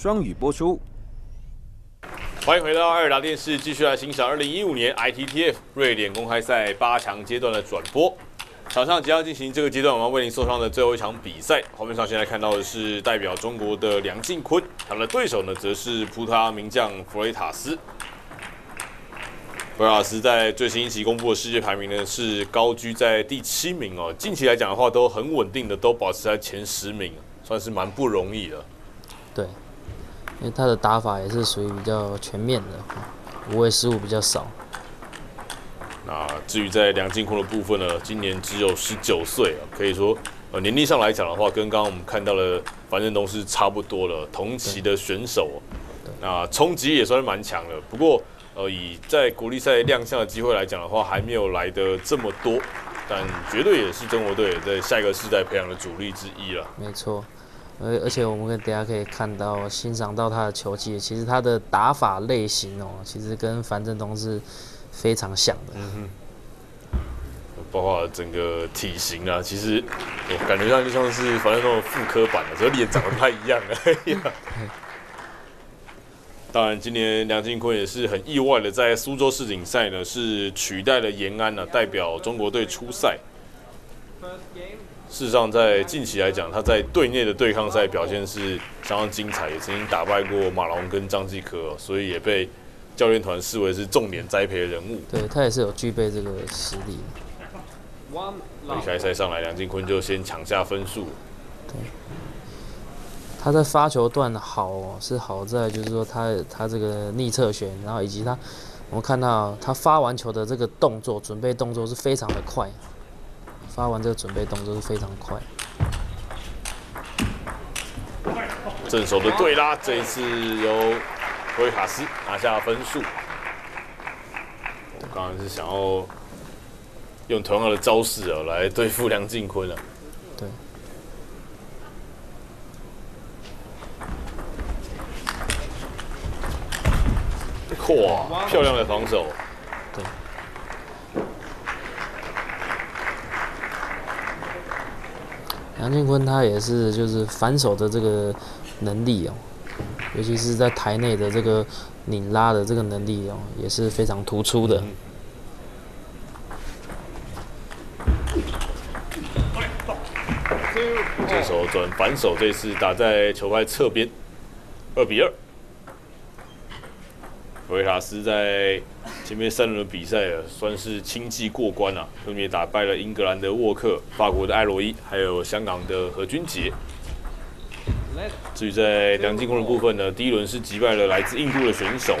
双语播出。欢迎回到爱尔达电视，继续来欣赏2015年 ITTF 瑞典公开赛8强阶段的转播。场上即将进行这个阶段我们为您送上的最后一场比赛。画面上现在看到的是代表中国的梁靖昆，他的对手呢则是葡萄牙名将弗雷塔斯。 弗雷塔斯在最新一期公布的世界排名呢，是高居在第7名哦。近期来讲的话，都很稳定的，都保持在前10名，算是蛮不容易的。对，因为他的打法也是属于比较全面的，无谓失误比较少。那至于在梁靖昆的部分呢，今年只有19岁啊，可以说年龄上来讲的话，跟刚刚我们看到的樊振东是差不多了，同期的选手。那冲击也算是蛮强的，不过。 以在国力赛亮相的机会来讲的话，还没有来得这么多，但绝对也是中国队在下一个世代培养的主力之一了。没错，而且我们等下可以看到、欣赏到他的球技，其实他的打法类型哦，其实跟樊振东是非常像的。嗯哼，包括整个体型啊，其实我感觉上就像是樊振东的复刻版的，只是脸长得不太一样而已。当然，今年梁靖昆也是很意外的，在苏州世锦赛呢是取代了延安呢、代表中国队出赛。事实上，在近期来讲，他在队内的对抗赛表现是相当精彩，也曾经打败过马龙跟张继科，所以也被教练团视为是重点栽培的人物。对他也是有具备这个实力。开赛上来，梁靖昆就先抢下分数。对。 他在发球段好在就是说他这个逆侧旋，然后以及我们看到他发完球的这个动作准备动作是非常的快，发完这个准备动作是非常快。正手的对拉，这一次由弗雷塔斯拿下分数。我刚刚是想要用同样的招式啊来对付梁靖昆了。 哇，漂亮的防守！对，梁靖昆他也是就是反手的这个能力哦，尤其是在台内的这个拧拉的这个能力哦，也是非常突出的。这手转反手，这次打在球拍侧边，2比2。 弗雷塔斯在前面3轮的比赛算是轻骑过关了、分别打败了英格兰的沃克、法国的艾罗伊，还有香港的何钧杰。至于在梁靖昆的部分呢，第1轮是击败了来自印度的选手，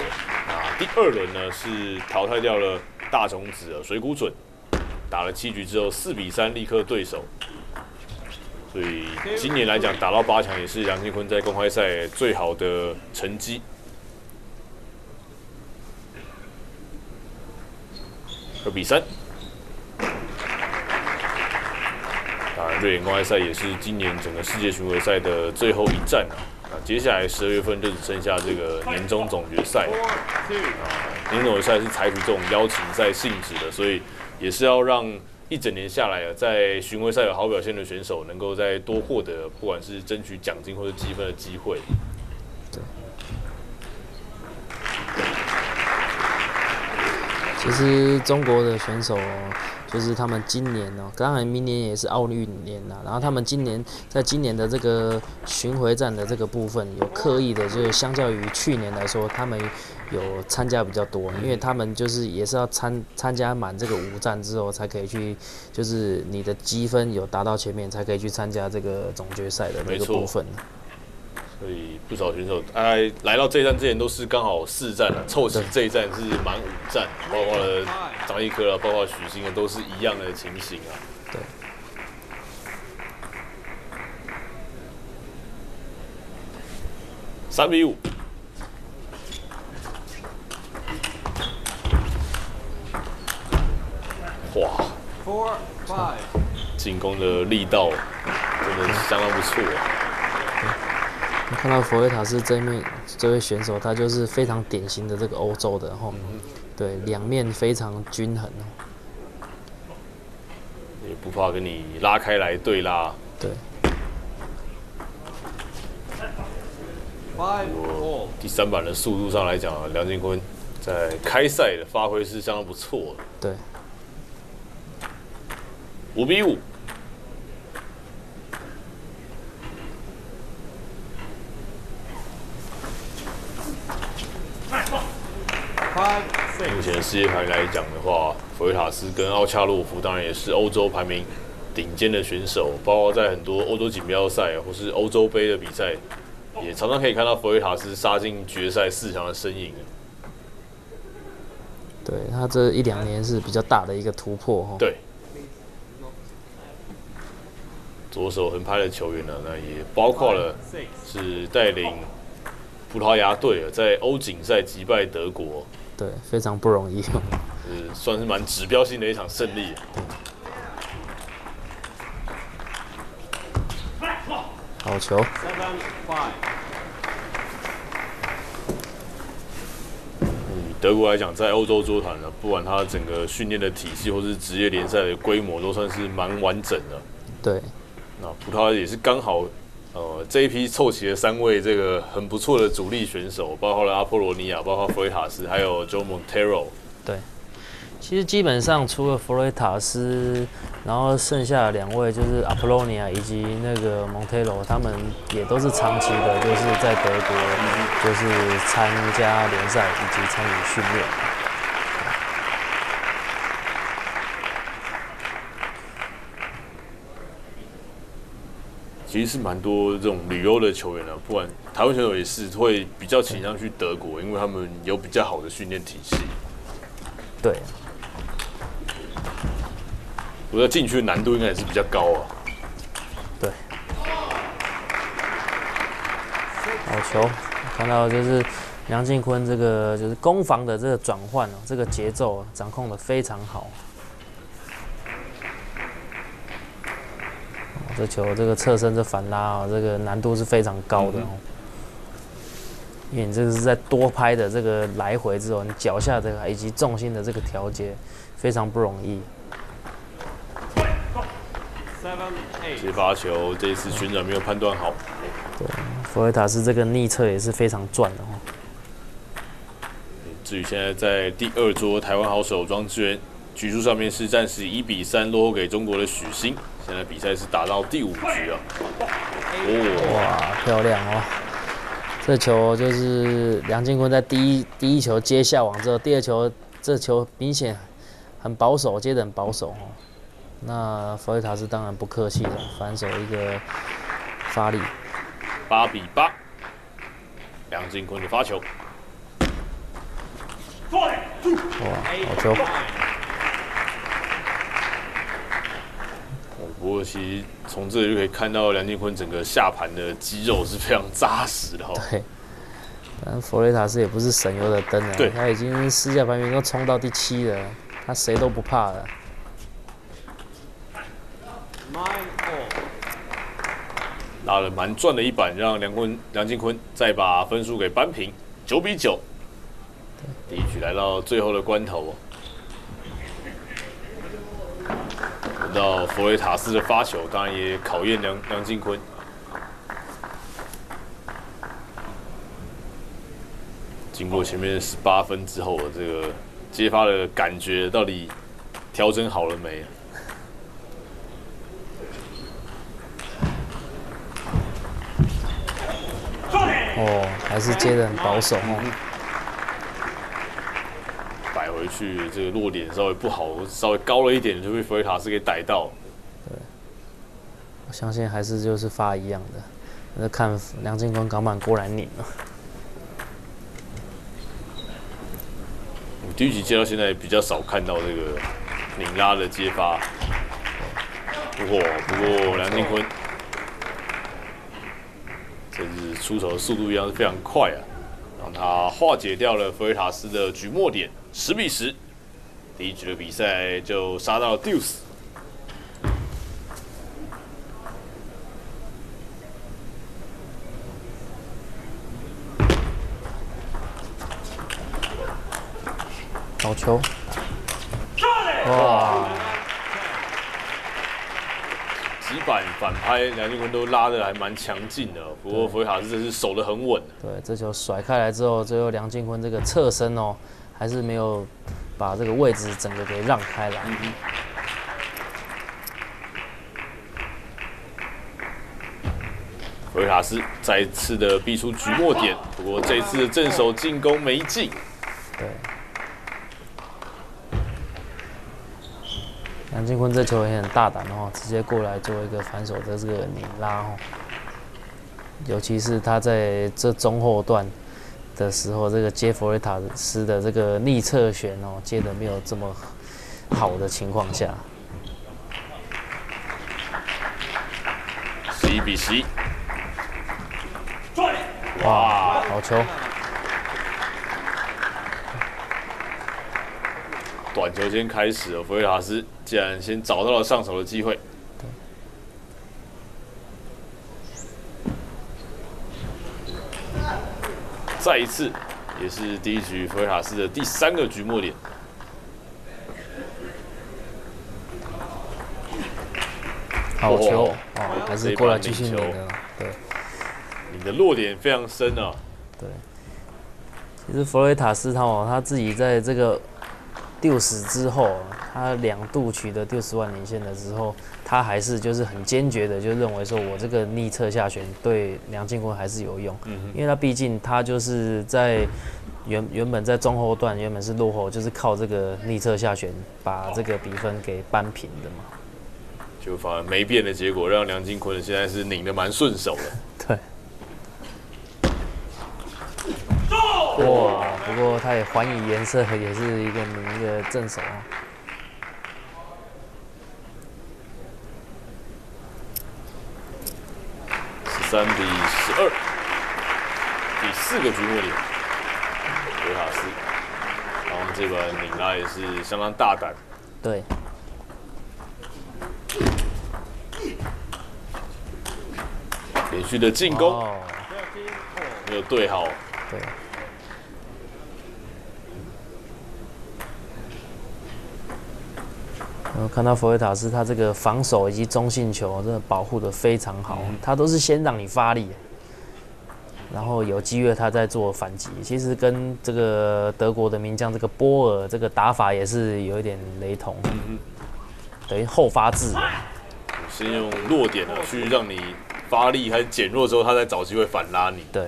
啊，第2轮呢是淘汰掉了大种子水谷隼，打了7局之后4比3力克对手。所以今年来讲，打到8强也是梁靖昆在公开赛最好的成绩。 2比3，当然，瑞典公开赛也是今年整个世界巡回赛的最后一战啊。那接下来12月份就只剩下这个年终总决赛啊。年终总决赛是采取这种邀请赛性质的，所以也是要让一整年下来在巡回赛有好表现的选手，能够再多获得不管是争取奖金或者积分的机会。 其实中国的选手、就是他们今年当然明年也是奥运年啦、然后他们今年的这个巡回战的这个部分，有刻意的，就是相较于去年来说，他们有参加比较多，因为他们就是也是要参加满这个5战之后，才可以去，就是你的积分有达到前面，才可以去参加这个总决赛的那个部分。 所以不少选手来到这一站之前都是刚好4战了，凑齐这一站是满5战，包括了张一科了，包括许昕啊，都是一样的情形啊。对。3比5。哇！进攻的力道真的是相当不错啊。 看到弗雷塔斯这位选手，他就是非常典型的这个欧洲的吼，对，两面非常均衡哦，也不怕跟你拉开来对拉，对，第三板的速度上来讲啊，梁靖昆在开赛的发挥是相当不错的。对，5比5。 目前世界排名来讲的话，弗瑞塔斯跟奥恰洛夫当然也是欧洲排名顶尖的选手，包括在很多欧洲锦标赛或是欧洲杯的比赛，也常常可以看到弗瑞塔斯杀进决赛4强的身影。对他这1、2年是比较大的一个突破哈。对，左手横拍的球员呢，那也包括了是带领葡萄牙队在欧锦赛击败德国。 对，非常不容易，算是蛮指标性的一场胜利。好球！以德国来讲，在欧洲桌坛呢，不管它整个训练的体系或是职业联赛的规模，都算是蛮完整的。对，那葡萄牙也是刚好。 这一批凑齐了3位这个很不错的主力选手，包括了阿波罗尼亚，包括弗雷塔斯，还有 Joe Montero。对，其实基本上除了弗雷塔斯，然后剩下的2位就是阿波罗尼亚以及那个 Montero， 他们也都是长期的，就是在德国，就是参加联赛以及参与训练。 其实是蛮多这种旅欧的球员啊，不管台湾选手也是会比较倾向去德国，因为他们有比较好的训练体系。对，我觉得进去的难度应该也是比较高啊。对，好球！看到就是梁靖昆这个就是攻防的这个转换哦，这个节奏啊，掌控的非常好。 这球这个侧身这反拉啊、哦，这个难度是非常高的哦，因为你这个是在多拍的这个来回之后，你脚下这个以及重心的这个调节非常不容易。接发球这一次旋转没有判断好，对，弗雷塔斯这个逆侧也是非常赚的哦。至于现在在第2桌，台湾好手庄智渊局数上面是暂时1比3落后给中国的许昕。 现在比赛是打到第5局啊！哇，漂亮哦！这球就是梁靖昆在第一球接下网之后，第2球这球明显很保守，接得很保守哦。那弗雷塔斯当然不客气了，反手一个发力，8比8，梁靖昆的发球。哇，好球！ 不过，其实从这里就可以看到梁靖昆整个下盘的肌肉是非常扎实的哈。对，但弗雷塔斯也不是省油的灯啊，他已经世界排名都冲到第7了，他谁都不怕了。拉了蛮赚的一板，让梁靖昆再把分数给扳平，9比9。第一局来到最后的关头。 到弗雷塔斯的发球，当然也考验梁靖昆。经过前面18分之后，这个接发的感觉到底调整好了没？哦，还是接得很保守哦。摆回去，这个落点稍微不好，稍微高了一点就被弗雷塔斯给逮到。对，我相信还是就是发一样的。那看梁靖昆港板果然拧了。第一局接到现在比较少看到这个拧拉的接发，不过梁靖昆，这是出手的速度一样是非常快啊，让他化解掉了弗雷塔斯的局末点。 10比10，第一局的比赛就杀到了deuce。好球！哇！击反拍南军都拉的还蛮强劲的，不过佛卡斯这是守得很稳。对，这球甩开来之后，最后梁靖昆这个侧身哦，还是没有把这个位置整个给让开来。嗯， 维卡斯再次的逼出局末点，不过这一次正手进攻没进。对，梁靖昆这球也很大胆哦，直接过来做一个反手的这个拧拉哦。尤其是他在这中后段的时候，这个接弗雷塔斯的这个逆侧旋哦，接的没有这么好的情况下，11比11。 哇，好球！短球先开始了，弗雷塔斯竟然先找到了上手的机会。再一次，也是第一局弗雷塔斯的第三个局末点。 好球！哦，还是过来继续你的，对，你的落点非常深啊。对，其实弗雷塔斯他自己在这个丢失之后，他2度取得60万领先的时候，他还是就是很坚决的，就认为说我这个逆侧下旋对梁靖昆还是有用，因为他毕竟他就是在原本在中后段原本是落后，就是靠这个逆侧下旋把这个比分给扳平的嘛。 就反而没变的结果，让梁靖昆现在是拧得蛮顺手的。对。哇！不过他也还以颜色，也是一个拧的正手啊。13比12，第4个局末点，维塔斯。然后这个拧拉也是相当大胆。对。 连续的进攻，没有对好。对。我看到佛雷塔斯他这个防守以及中性球真的保护的非常好，他都是先让你发力，然后有机会他再做反击。其实跟这个德国的名将这个波尔这个打法也是有一点雷同，等于后发制人。先用落点呢去让你。 发力还是减弱之后，他再找机会反拉你。对，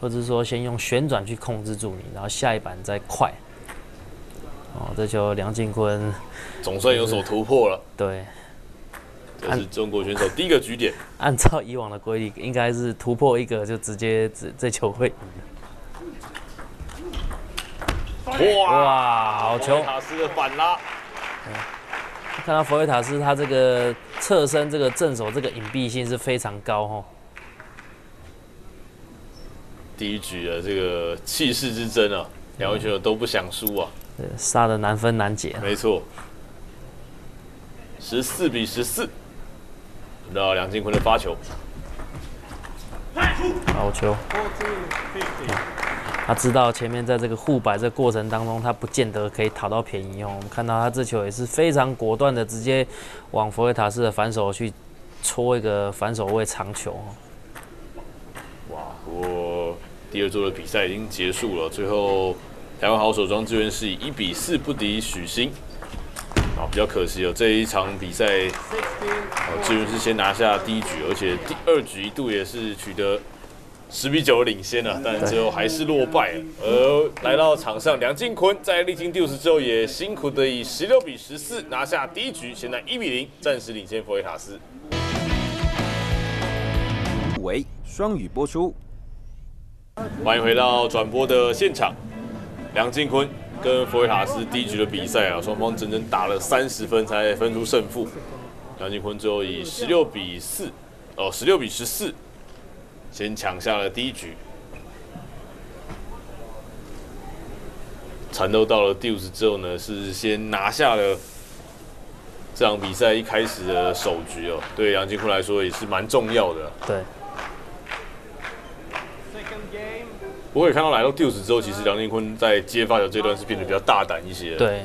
或者说先用旋转去控制住你，然后下一板再快。哦，这球梁靖昆总算有所突破了。对，这是中国选手第一个局点。按照以往的规律，应该是突破一个就直接这球会赢。哇，好球！塔斯的反拉。 看到佛雷塔斯，他这个侧身、这个正手、这个隐蔽性是非常高哦。第一局的这个气势之争啊，两位选手都不想输啊，杀得难分难解、啊。没错，14比14，轮到梁靖昆的发球，好球！他知道前面在这个互摆这过程当中，他不见得可以讨到便宜哦。我们看到他这球也是非常果断的，直接往佛雷塔斯的反手去戳一个反手位长球、哦。哇！我第2周的比赛已经结束了，最后台湾好手庄智渊是以1比4不敌许昕。啊，比较可惜哦，这一场比赛，智渊是先拿下第一局，而且第2局一度也是取得。 10比9领先了，但最后还是落败了。而来到场上，梁靖昆在历经丢失之后，也辛苦的以16比14拿下第一局，现在1比0暂时领先佛雷塔斯。为双语播出，欢迎回到转播的现场。梁靖昆跟佛雷塔斯第一局的比赛啊，双方整整打了30分才分出胜负。梁靖昆最后以16比14。 先抢下了第一局，缠斗到了第50之后呢，是先拿下了这场比赛一开始的首局哦，对梁靖昆来说也是蛮重要的。对。不过也看到来到第50之后，其实梁靖昆在接发球这段是变得比较大胆一些。对。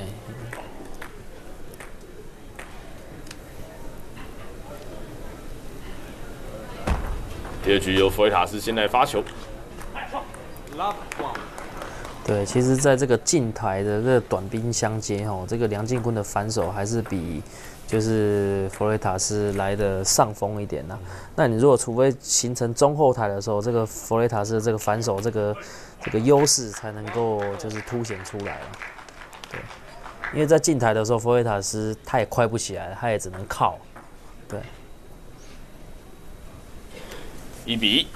第二局由弗雷塔斯先来发球。对，其实在这个近台的这个短兵相接哈，这个梁靖昆的反手还是比就是弗雷塔斯来的上风一点呐、啊。那你如果除非形成中后台的时候，这个弗雷塔斯的这个反手这个优势才能够就是凸显出来了、啊。对，因为在近台的时候，弗雷塔斯他也快不起来，他也只能靠。对，1比1。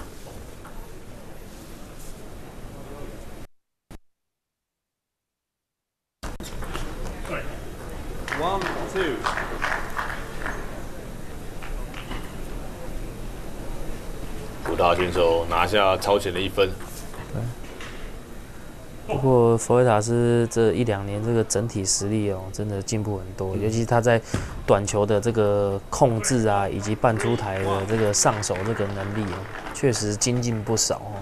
武大选手拿下超前的一分。不过弗雷塔斯这一两年这个整体实力哦，真的进步很多，尤其他在短球的这个控制啊，以及半出台的这个上手这个能力哦，确实精进不少哦。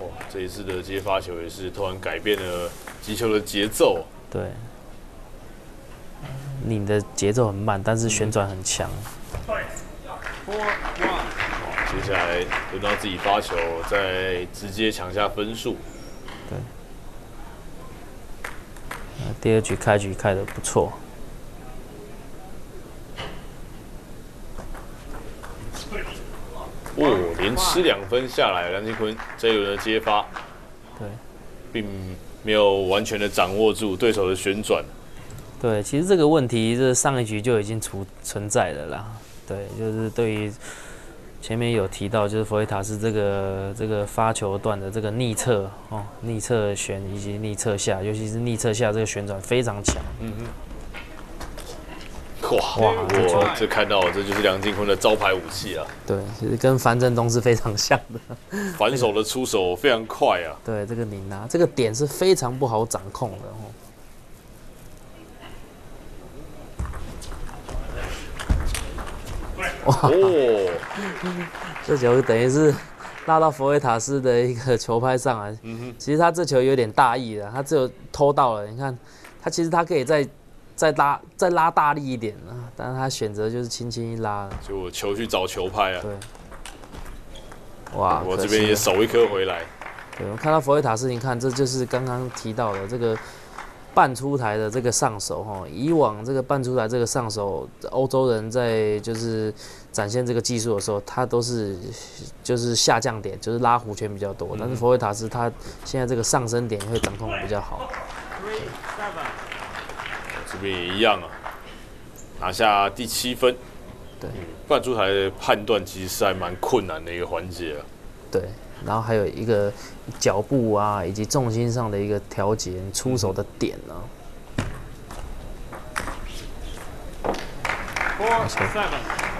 哇，这一次的接发球也是突然改变了击球的节奏。对。 你的节奏很慢，但是旋转很强。接下来轮到自己发球，再直接抢下分数。对。第二局开得不错。哦，连吃2分下来，梁靖昆这一轮的接发，对，并没有完全的掌握住对手的旋转。 对，其实这个问题是上一局就已经存在的啦。对，就是对于前面有提到，就是弗雷塔斯这个发球段的这个逆侧哦，逆侧旋以及逆侧下，尤其是逆侧下这个旋转非常强。嗯哼。哇，这看到这就是梁靖昆的招牌武器啊。对，其实跟樊振东是非常像的。反手的出手非常快啊。对，这个拧啊，这个点是非常不好掌控的哦。 哦，这球等于是拉到弗雷塔斯的一个球拍上来。其实他这球有点大意了，他只有偷到了。你看，他其实他可以再拉大力一点啊，但是他选择就是轻轻一拉。就我球去找球拍啊。对。哇，我这边也守一颗回来。对，我看到弗雷塔斯，你看，这就是刚刚提到的这个。 半出台的这个上手，哈，以往这个半出台这个上手，欧洲人在就是展现这个技术的时候，他都是就是下降点，就是拉弧圈比较多。但是弗雷塔斯他现在这个上升点会掌控比较好。这边也一样啊，拿下第7分。对，半出台的判断其实是还蛮困难的一个环节啊。对。 然后还有一个脚步啊，以及重心上的一个调节，出手的点呢、啊。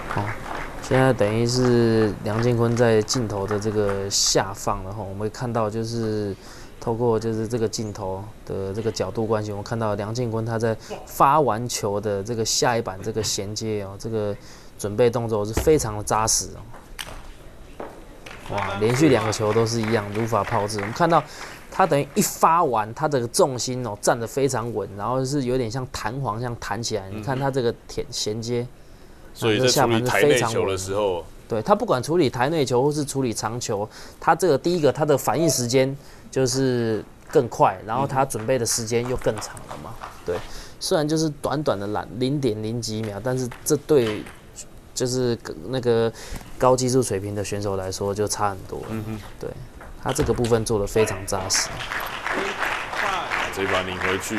好，现在等于是梁靖昆在镜头的这个下方了哈，我们会看到就是透过就是这个镜头的这个角度关系，我们看到梁靖昆他在发完球的这个下一板这个衔接哦，这个准备动作是非常的扎实哦。 哇，连续2个球都是一样，如法炮制。我们看到他等于一发完，他的重心哦站得非常稳，然后是有点像弹簧，像弹起来。你看他这个衔接，所以在处理台内球的时候，对他不管处理台内球或是处理长球，他这个第一个他的反应时间就是更快，然后他准备的时间又更长了嘛。对，虽然就是短短的0.0几秒，但是这对。 就是那个高技术水平的选手来说，就差很多。嗯哼，对他这个部分做得非常扎实。这一把领回去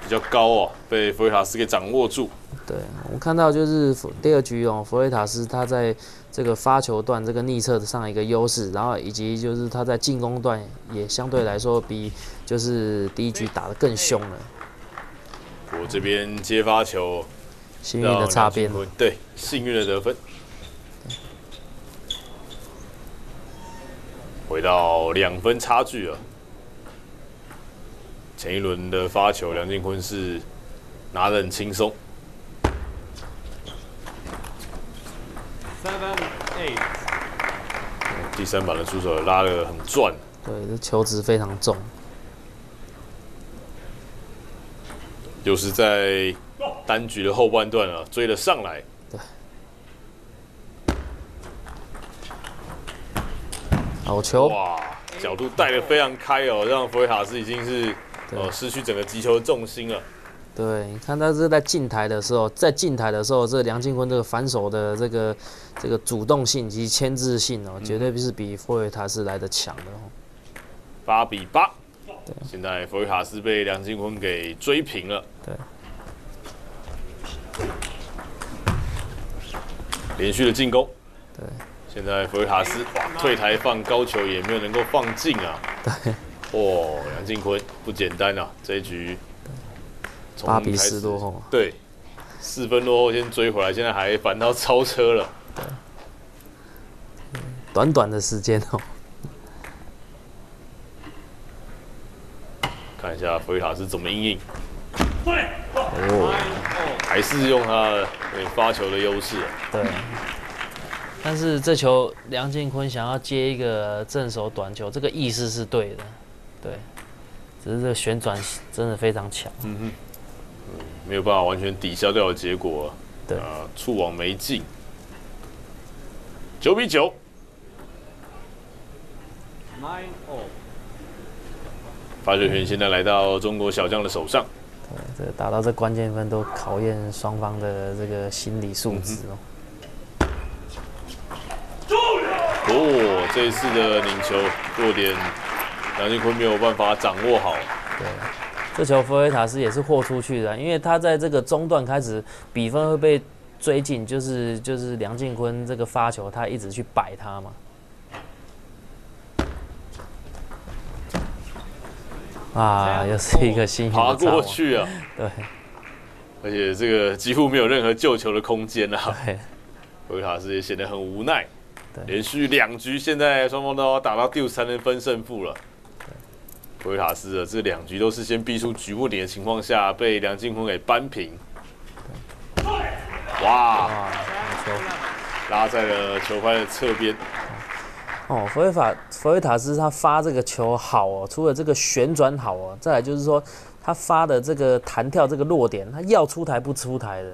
比较高哦，被弗雷塔斯给掌握住。对，我们看到就是第二局哦，弗雷塔斯他在这个发球段这个逆侧上一个优势，然后以及就是他在进攻段也相对来说比就是第一局打得更凶了。我这边接发球。 幸运的擦边，对，幸运的得分。回到2分差距了。前一轮的发球，梁靖昆是拿得很轻松。第三板的出手拉得很转。对，这球质非常重。又是在。 单局的后半段啊，追了上来。对，好球！哇，角度带得非常开哦，让弗雷塔斯已经是失去整个击球的重心了。对，你看他是在近台的时候，这梁靖昆这个反手的这个主动性及牵制性哦，绝对是比弗雷塔斯来的强的哦。8比8，对，现在弗雷塔斯被梁靖昆给追平了。对。 连续的进攻，对，现在弗雷塔斯退台放高球也没有能够放进啊，对，哦，梁靖昆不简单啊，这一局8比10落后，对，4分落后先追回来，现在还反倒超车了，对，短短的时间哦，看一下弗雷塔斯怎么因应。 哦，还是用他发球的优势。对，但是这球梁靖昆想要接一个正手短球，这个意思是对的，对，只是这个旋转真的非常强。嗯哼，没有办法完全抵消掉的结果。对啊，触网没进。9比9。发球权现在来到中国小将的手上。 这打到这关键分都考验双方的这个心理素质哦。哦，这一次的领球弱点，梁靖昆没有办法掌握好。对，这球弗雷塔斯也是豁出去的，因为他在这个中段开始比分会被追进，就是梁靖昆这个发球，他一直去摆他嘛。 啊，又是一个新型的过去啊！对，而且这个几乎没有任何救球的空间啊。对，维塔斯也显得很无奈。连续2局，现在双方都要打到第5才能分胜负了。维塔斯的这2局都是先逼出局末点的情况下，被梁靖昆给扳平。哇！拉在了球拍的侧边。 哦，弗雷塔斯他发这个球好哦，除了这个旋转好哦，再来就是说他发的这个弹跳这个落点，他要出台不出台的，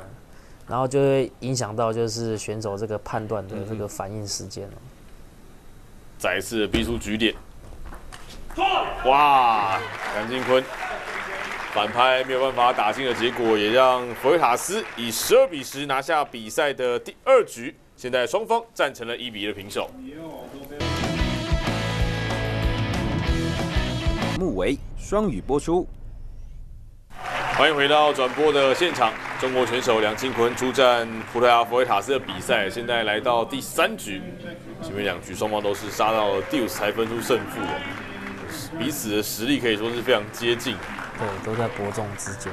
然后就会影响到就是选手这个判断的这个反应时间哦。再一次逼出局点，哇！梁靖昆反拍没有办法打进的结果，也让弗雷塔斯以12比10拿下比赛的第2局。 现在双方战成了1比1的平手。木维双语播出。欢迎回到转播的现场，中国选手梁靖昆出战葡萄牙弗雷塔斯的比赛，现在来到第3局，前面2局双方都是杀到了第5才分出胜负，彼此的实力可以说是非常接近。对，都在伯仲之间。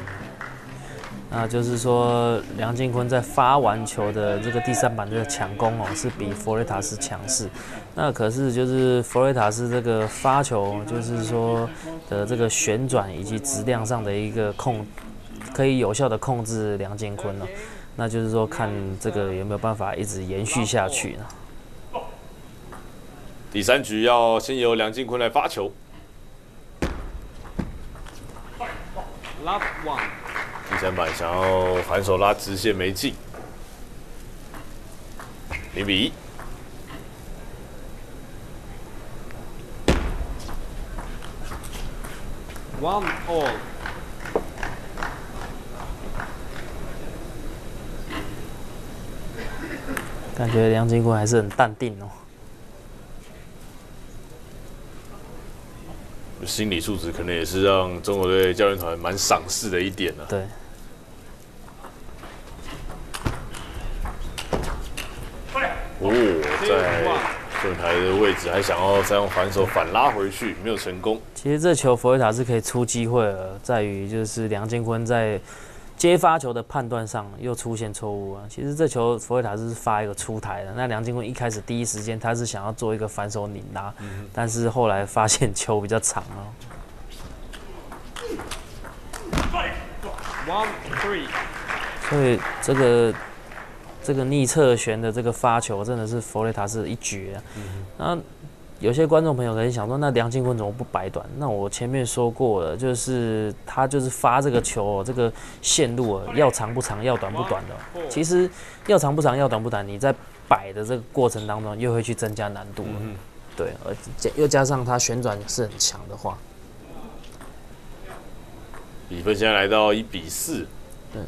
那就是说，梁靖昆在发完球的这个第3板这个抢攻哦，是比弗雷塔斯强势。那可是就是弗雷塔斯这个发球，就是说的这个旋转以及质量上的一个可以有效的控制梁靖昆哦。那就是说，看这个有没有办法一直延续下去呢？第3局要先由梁靖昆来发球。3板想要反手拉直线没进，0比1。1all。感觉梁靖昆还是很淡定哦，心理素质可能也是让中国队教练团蛮赏识的一点呢。对。 哦，在盾牌的位置还想要再用反手反拉回去，没有成功。其实这球弗雷塔斯可以出机会了，在于就是梁靖昆在接发球的判断上又出现错误啊。其实这球弗雷塔斯是发一个出台的，那梁靖昆一开始第一时间他是想要做一个反手拧拉，但是后来发现球比较长哦。所以这个逆侧旋的这个发球真的是弗雷塔斯一绝啊！那有些观众朋友可能想说，那梁靖昆怎么不摆短？那我前面说过了，就是他就是发这个球，这个线路要长不长，要短不短的。其实要长不长，要短不短，你在摆的这个过程当中又会去增加难度。对，而又加上它旋转是很强的话，比分现在来到1比4。对，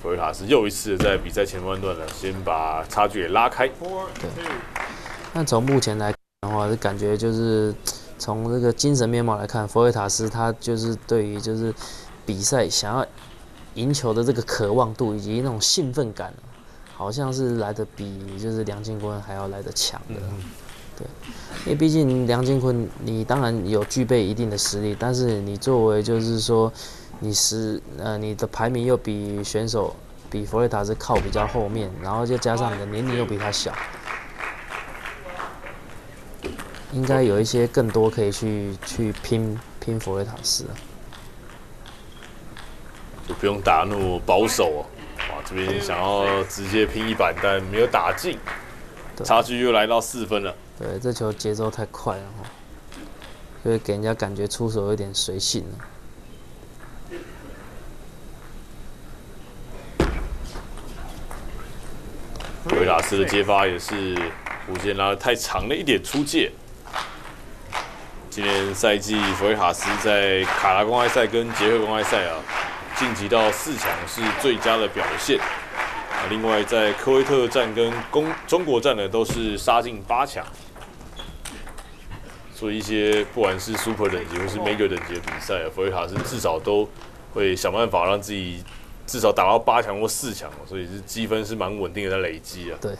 佛罗塔斯又一次在比赛前半段呢，先把差距给拉开。对，那从目前来看的话，感觉就是从这个精神面貌来看，佛罗塔斯他就是对于就是比赛想要赢球的这个渴望度以及那种兴奋感，好像是来的比就是梁靖昆还要来的强的。对，因为毕竟梁靖昆，你当然有具备一定的实力，但是你作为就是说，你的排名又比选手比佛雷塔斯靠比较后面，然后就加上你的年龄又比他小，应该有一些更多可以去拼佛雷塔斯，就不用打那么保守哦。哇，这边想要直接拼100，但没有打进，差距又来到4分了。对，这球节奏太快了哈，所以给人家感觉出手有点随性了。维拉斯的接发也是弧线拉得太长了一点出界。今年赛季，弗雷塔斯在卡拉公开赛跟捷克公开赛啊，晋级到4强是最佳的表现。另外，在科威特站跟中国站呢，都是杀进8强，所以一些不管是 Super 等级或是 Major 等级的比赛，佛罗塔斯至少都会想办法让自己至少打到8强或4强，所以是积分是蛮稳定的在累积啊。对。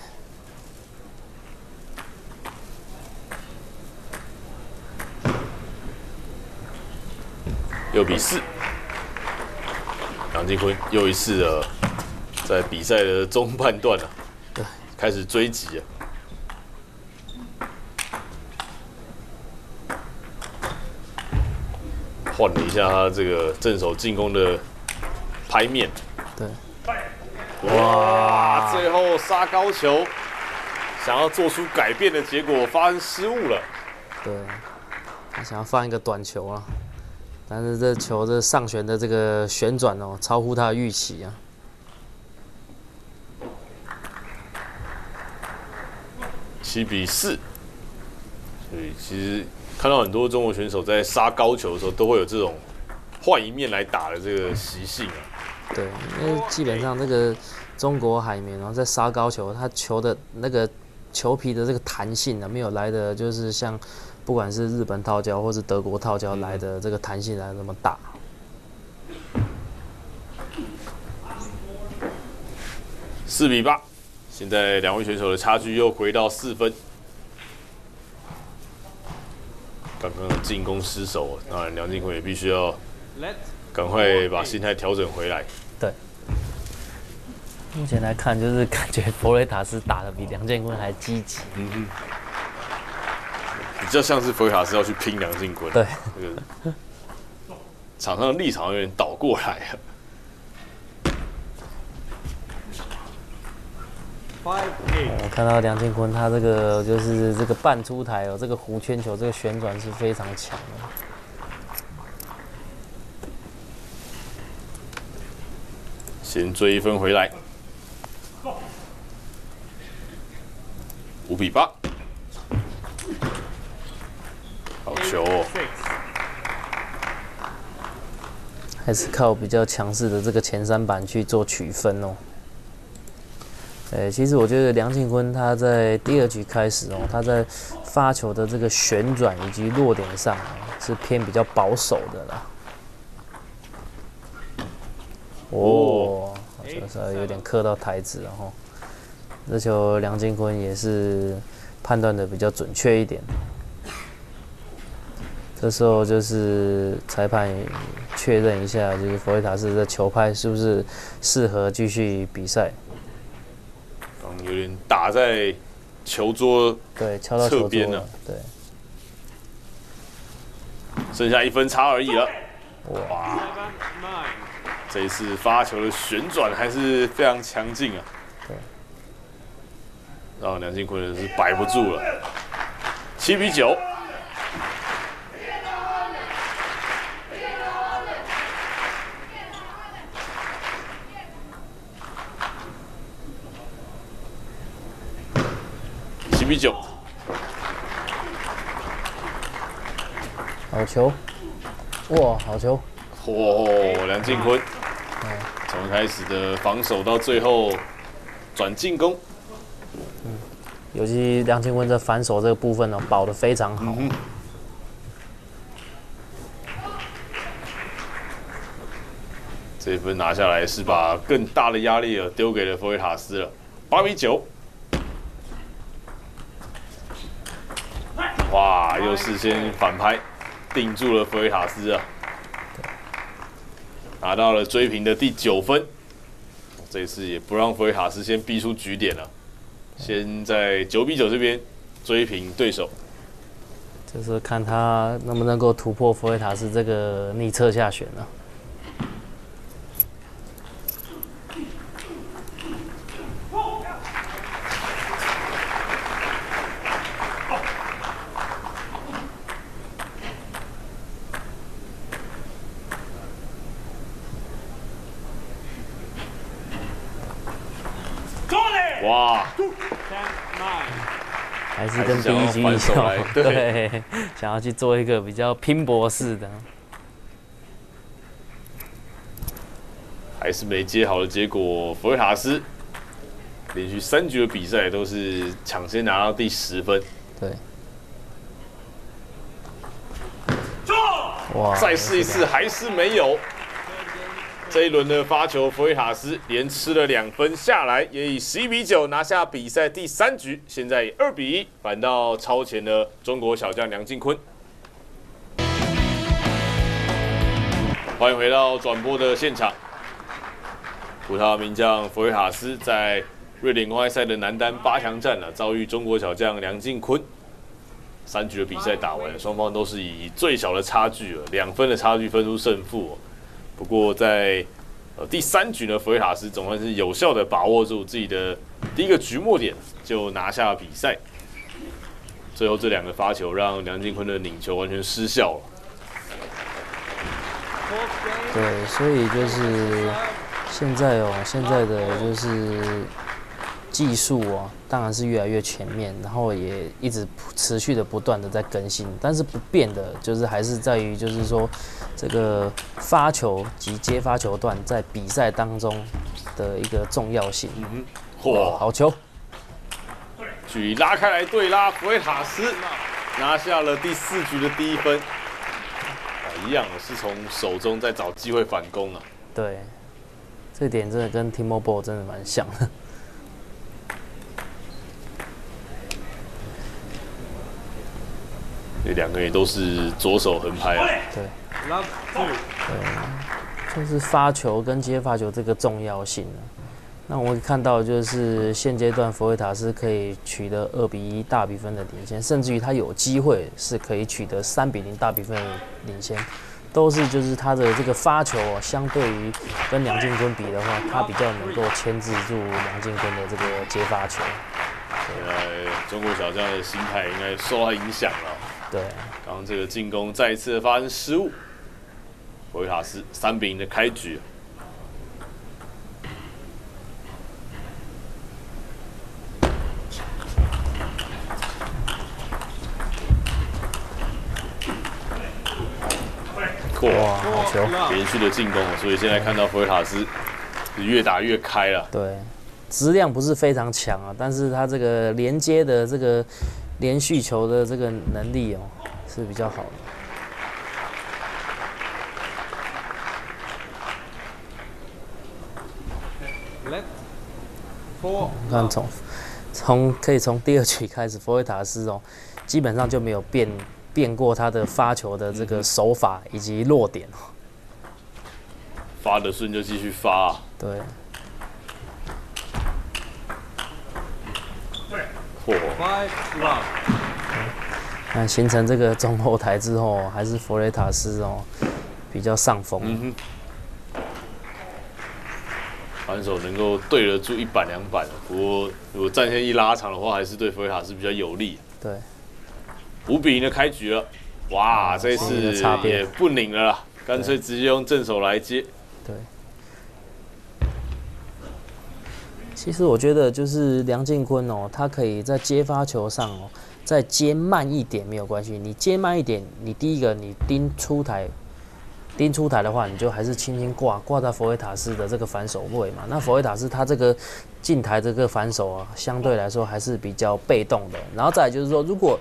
6比4，梁靖昆又一次的。在比赛的中半段了，对，开始追击了。换了一下他这个正手进攻的拍面，对，哇，最后杀高球，想要做出改变的结果发生失误了。对，他想要放一个短球啊，但是这球的上旋的这个旋转哦，超乎他的预期啊。7比4，所以其实看到很多中国选手在杀高球的时候，都会有这种换一面来打的这个习性啊。对，因为基本上这个中国海绵，然后在杀高球，它球的那个球皮的这个弹性呢、啊，没有来的就是像不管是日本套胶或是德国套胶来的这个弹性来的那么大。4比8。现在两位选手的差距又回到4分。刚刚的进攻失手，当然梁靖昆也必须要赶快把心态调整回来。对，目前来看就是感觉佛雷塔斯打得比梁靖昆还积极，比较像是佛雷塔斯要去拼梁靖昆。对，场上的立场有点倒过来了。我看到梁靖昆他这个就是这个半出台哦，这个弧圈球这个旋转是非常强的。先追1分回来，5比8，好球哦！还是靠比较强势的这个前三板去做取分哦。其实我觉得梁靖昆他在第2局开始哦，他在发球的这个旋转以及落点上、啊、是偏比较保守的啦。哦，这有点磕到台子，然后这球梁靖昆也是判断的比较准确一点。这时候就是裁判确认一下，就是佛雷塔斯的球拍是不是适合继续比赛。有点打在球桌，对，敲到侧边了，对，剩下1分差而已了。哇，这一次发球的旋转还是非常强劲啊，对，然后梁靖昆是摆不住了。7比9，7比9，好球！哇，好球！嚯，梁靖昆，从开始的防守到最后转进攻。嗯，尤其梁靖昆这反手这个部分呢，保得非常好。嗯 这分拿下来是把更大的压力丢给了佛雷塔斯了，8比9。哇，又是先反拍，定住了佛雷塔斯啊，拿到了追平的第9分。这次也不让佛雷塔斯先逼出局点了，先在9比9这边追平对手。就是看他能不能够突破佛雷塔斯这个逆侧下旋了。 还是跟第一局一样，对，想要去做一个比较拼搏式的，还是没接好的结果。佛雷塔斯连续3局的比赛都是抢先拿到第10分，对。哇！再试一次，还是没有。这一轮的发球，佛雷塔斯连吃了2分下来，也以11比9拿下比赛第3局。现在以2比1反倒超前了中国小将梁靖昆。欢迎回到转播的现场。葡萄牙名将佛雷塔斯在瑞典公开赛的男单8强战呢，遭遇中国小将梁靖昆。3局的比赛打完，双方都是以最小的差距，2分的差距分出胜负。 不过在第3局呢，佛雷塔斯总算是有效的把握住自己的第一个局末点，就拿下了比赛。最后这2个发球让梁靖昆的拧球完全失效了。对，所以就是现在哦，现在的就是技术啊，当然是越来越全面，然后也一直持续的不断的在更新，但是不变的就是还是在于就是说。 这个发球及接发球段在比赛当中的一个重要性。嗯哼，哇，好球！距离拉开来对拉，佛雷塔斯拿下了第4局的第1分。一样是从手中在找机会反攻啊。对，这点真的跟 T-Mobile 真的蛮像的。 这两个也都是左手横拍啊。对，就是发球跟接发球这个重要性啊。那我们看到就是现阶段佛雷塔斯可以取得2比1大比分的领先，甚至于他有机会是可以取得3比0大比分的领先，都是就是他的这个发球啊，相对于跟梁靖昆比的话，他比较能够牵制住梁靖昆的这个接发球。中国小将的心态应该受到影响了。 对，刚刚这个进攻再一次的发生失误，佛雷塔斯3比0的开局。哇，好球！连续的进攻，所以现在看到佛雷塔斯越打越开了。对，质量不是非常强啊，但是他这个连接的这个。 连续球的这个能力哦是比较好的。看可以从第2局开始，佛雷塔斯哦基本上就没有变过他的发球的这个手法以及落点哦。发得顺就继续发啊。对。 那形成这个中后台之后，还是佛雷塔斯哦比较上风。嗯哼，反手能够对得住1板2板，不过如果战线一拉长的话，还是对佛雷塔斯比较有利。对，5比0的开局了，哇，这一次也不拧了啦，干脆直接用正手来接。对。其实我觉得就是梁靖昆哦，他可以在接发球上哦，再接慢一点没有关系。你接慢一点，你第一个你盯出台的话，你就还是轻轻挂在佛雷塔斯的这个反手位嘛。那佛雷塔斯他这个近台这个反手啊，相对来说还是比较被动的。然后再来就是说，如果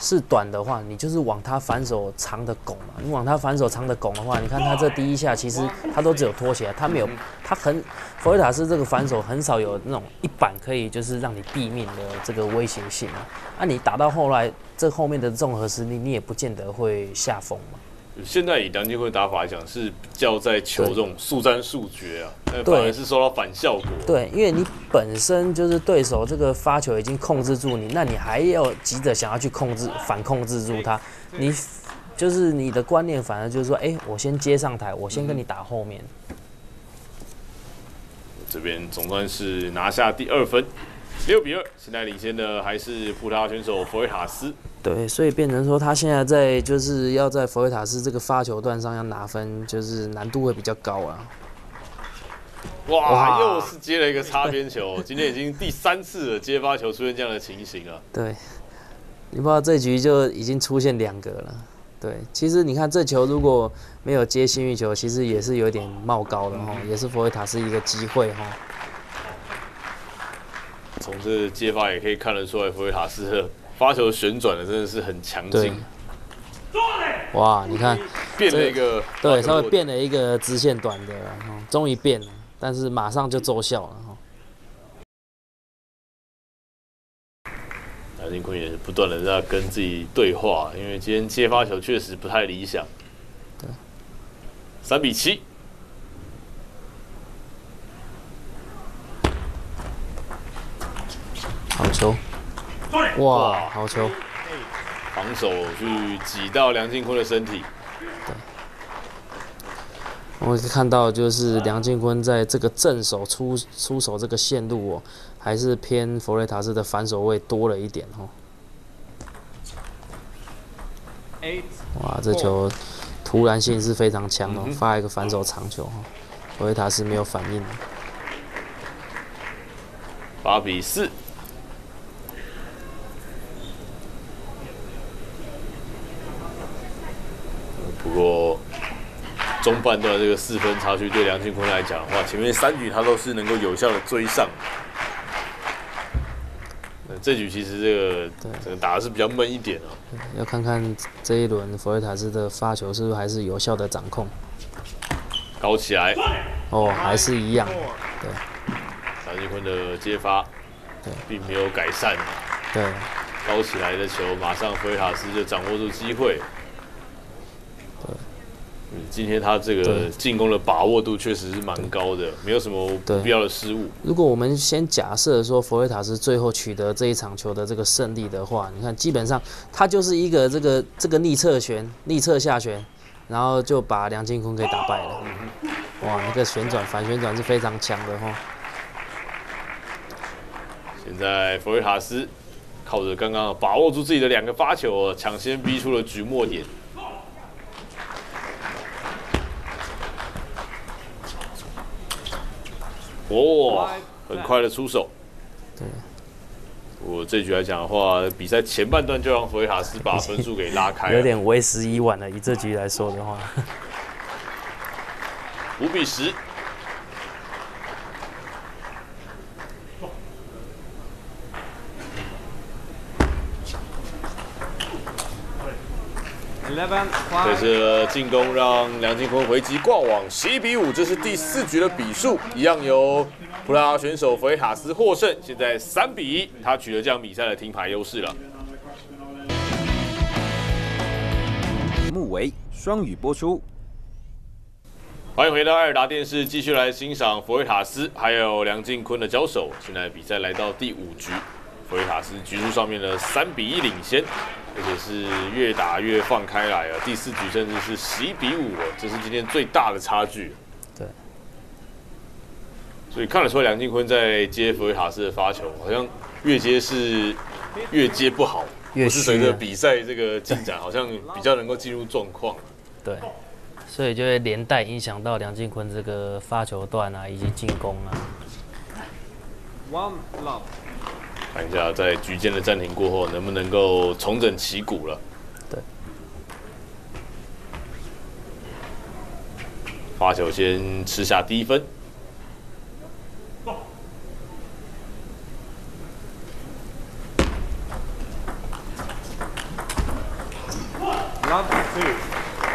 是短的话，你就是往他反手长的拱嘛。你往他反手长的拱的话，你看他这第一下其实他都只有拖起来，他没有，他很佛雷塔斯这个反手很少有那种一板可以就是让你毙命的这个威胁性啊。那你打到后来这后面的综合实力，你也不见得会下风嘛。现在以梁靖昆打法来讲，是比较在求这种速战速决啊，反而是收到反效果。对，因为你本身就是对手这个发球已经控制住你，那你还要急着想要去控制、反控制住他，你就是你的观念反而就是说，哎、欸，我先接上台，我先跟你打后面。这边总算是拿下第二分，6比2，现在领先的还是葡萄牙选手佛雷塔斯。对，所以变成说他现在在就是要在佛雷塔斯这个发球段上要拿分，就是难度会比较高啊。哇，又是接了一个擦边球，今天已经第3次了接发球出现这样的情形了。对，你不知道这局就已经出现2个了。对，其实你看这球如果没有接幸运球，其实也是有点冒高的哈，也是佛雷塔斯一个机会哈。从这接发也可以看得出来，佛雷塔斯的发球旋转的真的是很强劲。哇，你看变了一个，对，稍微变了一个直线短的，终于变了，但是马上就奏效了。梁靖昆也不断的在跟自己对话，因为今天接发球确实不太理想。对，3比7。好球！哇，好球！防守去挤到梁靖昆的身体。对，我看到就是梁靖昆在这个正手出手这个线路哦，还是偏佛雷塔斯的反手位多了一点哦。哇，这球突然性是非常强哦，发一个反手长球哦，佛雷塔斯没有反应。8比4。不过中半段这个4分差距对梁靖昆来讲的话，前面3局他都是能够有效的追上。这局其实这个打的是比较闷一点哦。要看看这一轮佛雷塔斯的发球是不是还是有效的掌控。高起来。哦，还是一样。对。梁靖昆的接发，并没有改善。对。高起来的球，马上佛雷塔斯就掌握住机会。今天他这个进攻的把握度确实是蛮高的，没有什么不必要的失误。如果我们先假设说佛雷塔斯最后取得这一场球的这个胜利的话，你看基本上他就是一个这个逆侧下旋，然后就把梁靖昆给打败了。哇，那个反旋转是非常强的哈。现在佛雷塔斯靠着刚刚把握住自己的2个发球，抢先逼出了局末点。哇，很快的出手。对，我这局来讲的话，比赛前半段就让佛雷塔斯把分数给拉开，有点为时已晚了。以这局来说的话，5比10。这是进攻让梁靖昆回击挂网，11比5，这是第4局的比数，一样由葡萄牙选手佛雷塔斯获胜。现在3比1，他取得这样比赛的听牌优势了。节目为双语播出。欢迎回到爱尔达电视，继续来欣赏佛雷塔斯还有梁靖昆的交手。现在比赛来到第5局。佛雷塔斯局数上面的3比1领先，而且是越打越放开来了。第4局甚至是11比5，这是今天最大的差距。对，所以看得出梁靖昆在接佛雷塔斯的发球，好像越接不好，不是随着比赛这个进展，好像比较能够进入状况。对，所以就会连带影响到梁靖昆这个发球段啊，以及进攻啊。One love。看一下在局间的暂停过后，能不能够重整旗鼓了。对。发球先吃下第一分。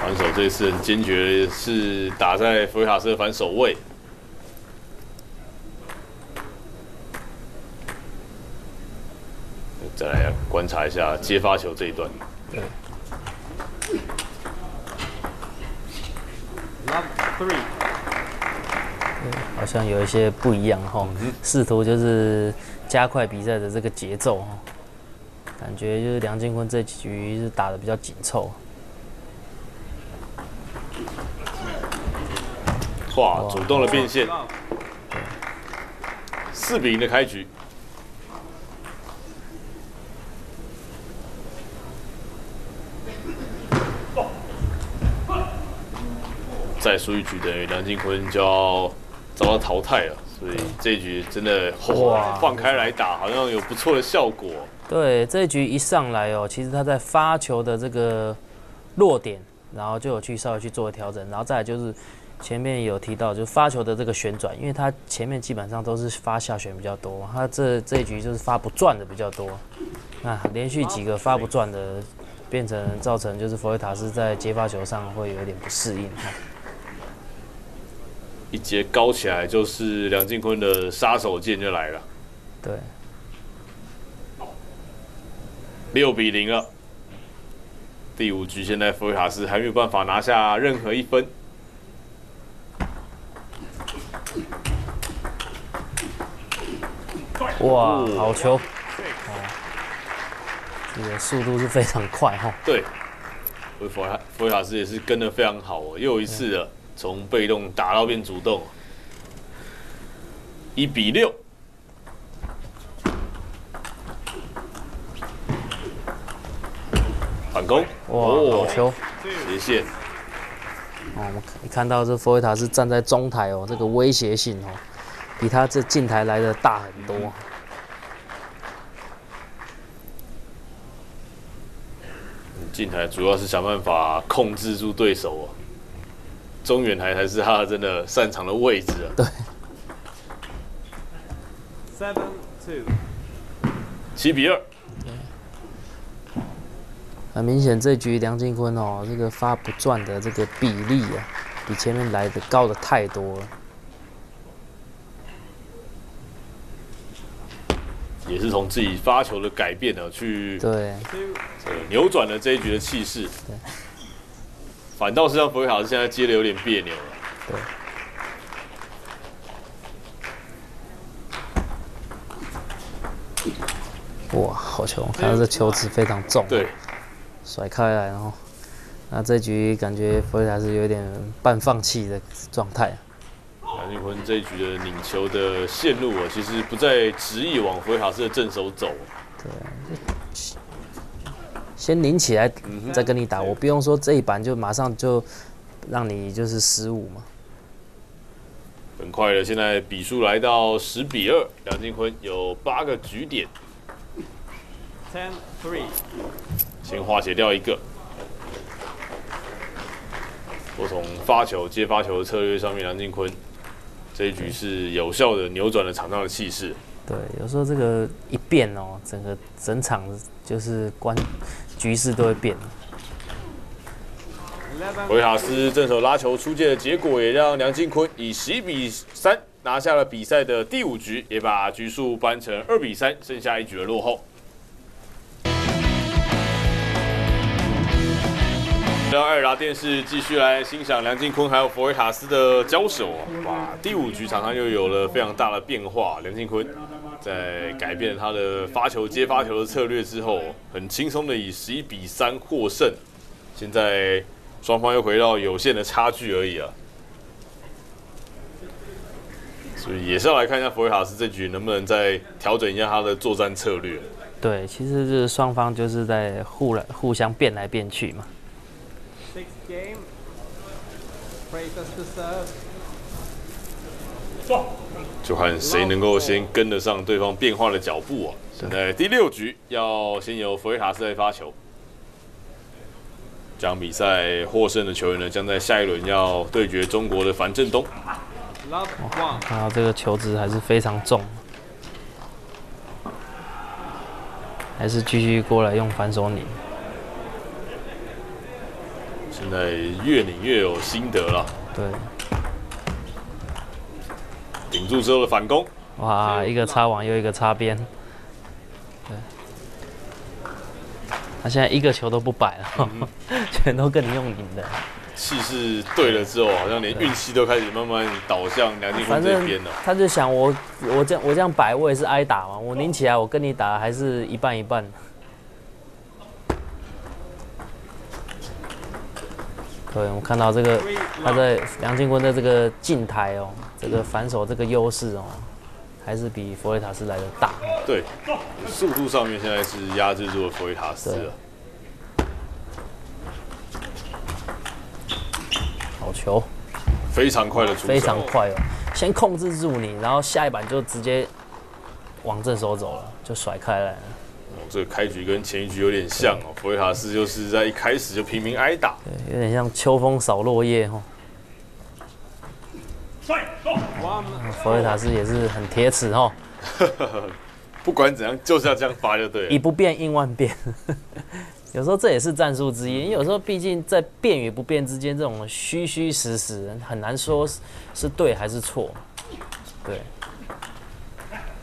反手这次很坚决，是打在弗雷塔斯的反手位。再来观察一下接发球这一段。好像有一些不一样哈，试图就是加快比赛的这个节奏哈，感觉就是梁靖昆这几局是打得比较紧凑。 哇！主动的变线，4-0的开局。再输一局，等于梁靖昆就要遭到淘汰了。所以这一局真的哇，放开来打，好像有不错的效果。对，这一局一上来哦，其实他在发球的这个落点，然后就有去稍微去做调整，然后再来就是。 前面有提到，就发球的这个旋转，因为他前面基本上都是发下旋比较多，他这一局就是发不转的比较多，啊，连续几个发不转的，变成造成就是弗雷塔斯在接发球上会有点不适应。一节高起来就是梁靖昆的杀手锏就来了，对，6-0了，第5局现在弗雷塔斯还没有办法拿下任何一分。 哇，好球！哦，这个速度是非常快哈。对，弗雷塔斯也是跟得非常好哦，又一次的从被动打到变主动，1-6。反攻，哇，好球！斜线。哦，我们看到这弗雷塔斯站在中台哦，这个威胁性哦。 比他这近台来的大很多。近台主要是想办法控制住对手哦、中远台才是他真的擅长的位置啊。对。7-2。很明显，这局梁靖昆哦，这个发不转的这个比例啊，比前面来的高的太多了。 也是从自己发球的改变呢，去对扭转了这一局的气势。反倒是让弗雷塔斯现在接的有点别扭了。对。哇，好球！看到这球子非常重，对，甩开来，然后那这局感觉弗雷塔斯有点半放弃的状态。 梁靖昆这一局的拧球的线路啊，其实不再执意往弗雷塔斯的正手走。对，先拧起来，再跟你打。我不用说这一板就马上就让你就是失误嘛。很快的，现在比数来到10-2，梁靖昆有8个局点。10-3， 先化解掉一个。 我从发球、接发球的策略上面，梁靖昆这一局是有效的扭转了场上的气势。对，有时候这个一变哦，整场就是局势都会变。弗雷塔斯正手拉球出界的结果，也让梁靖昆以11-3拿下了比赛的第5局，也把局数扳成2-3，剩下1局的落后。 爱尔达电视继续来欣赏梁靖昆还有弗雷塔斯的交手啊！哇，第5局场上又有了非常大的变化。梁靖昆在改变他的发球、接发球的策略之后，很轻松的以11-3获胜。现在双方又回到有限的差距而已啊，所以也是要来看一下弗雷塔斯这局能不能再调整一下他的作战策略。对，其实就是双方就是在互相变来变去嘛。就看谁能够先跟得上对方变化的脚步啊！现在第六局要先由弗雷塔斯来发球。这场比赛获胜的球员呢，将在下一轮要对决中国的樊振东。看到这个球质还是非常重，还是继续过来用反手拧。现在越拧越有心得了。对。 顶住之后的反攻，哇！一个插网又一个插边，对。他现在一个球都不摆了，全都跟你用赢的。气势对了之后，好像连运气都开始慢慢倒向梁靖昆这边了。他就想我这样摆，我也是挨打嘛。我拧起来，我跟你打还是一半一半。对，我们看到这个他在梁靖昆的这个近台哦。 这个反手这个优势哦，还是比弗雷塔斯来的大。对，速度上面现在是压制住了弗雷塔斯了。好球，非常快的出手，非常快哦！先控制住你，然后下一板就直接往正手走了，就甩开来了。哦，这个开局跟前一局有点像哦，弗雷塔斯就是在一开始就频频挨打，对，有点像秋风扫落叶哦。 弗雷塔斯也是很铁齿哦，不管怎样就是要这样发就对了，以不变应万变。有时候这也是战术之一，因为有时候毕竟在变与不变之间，这种虚虚实实很难说是对还是错。对，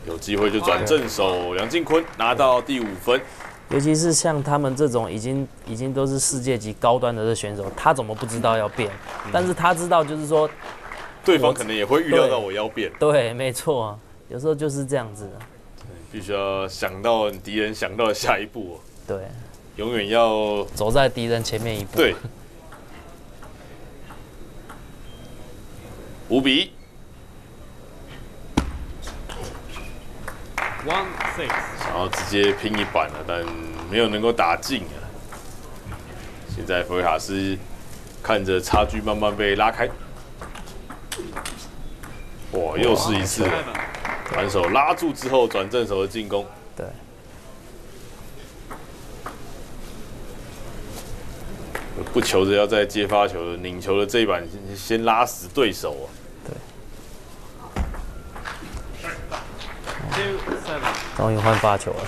有机会就转正手，梁靖昆拿到第5分。尤其是像他们这种已经都是世界级高端的选手，他怎么不知道要变？但是他知道就是说。 对方可能也会预料到我要变，对，没错、啊，有时候就是这样子的。必须要想到敌人想到的下一步、哦，对，永远要走在敌人前面一步。对，5比1。想要直接拼一板了、啊，但没有能够打进啊。现在弗雷塔斯看着差距慢慢被拉开。 哇，又是一次，反手拉住之后转正手的进攻。对。不求着要在接发球、拧球的这一板先拉死对手啊。对。终于换发球了。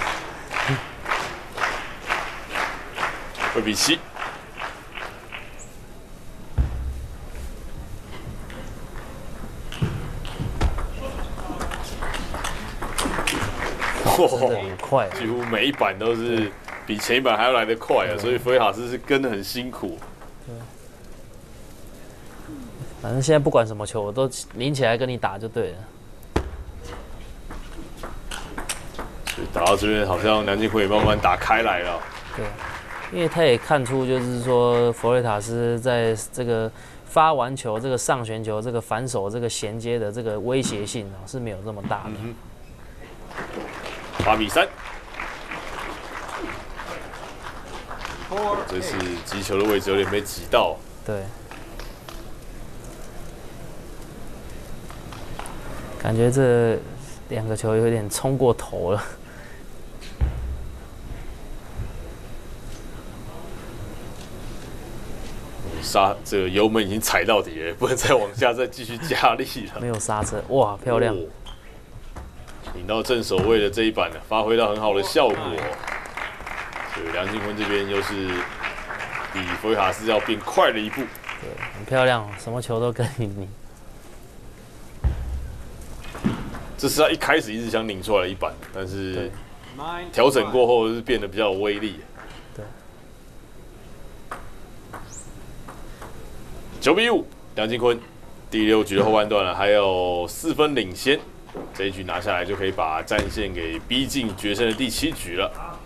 2比7。 很快，几乎每一板都是比前一板还要来得快啊，所以弗雷塔斯是跟得很辛苦。反正现在不管什么球，我都拎起来跟你打就对了。所以打到这边，好像梁靖昆也慢慢打开来了。对，因为他也看出，就是说弗雷塔斯在这个发完球、这个上旋球、这个反手、这个衔接的这个威胁性啊，是没有这么大的。8比3，这次击球的位置有点被挤到。对，感觉这两个球有点冲过头了。刹，这个油门已经踩到底了，不能再往下再继续加力了。没有刹车，哇，漂亮！ 引到正手位的这一板呢，发挥到很好的效果。所以梁靖昆这边又是比弗雷塔斯要变快了一步。对，很漂亮，什么球都跟你拧。这是他一开始一直想拧出来的一板，但是调整过后是变得比较有威力。对，9比5，梁靖昆第6局的后半段了，还有4分领先。 这一局拿下来，就可以把战线给逼近决胜的第7局了。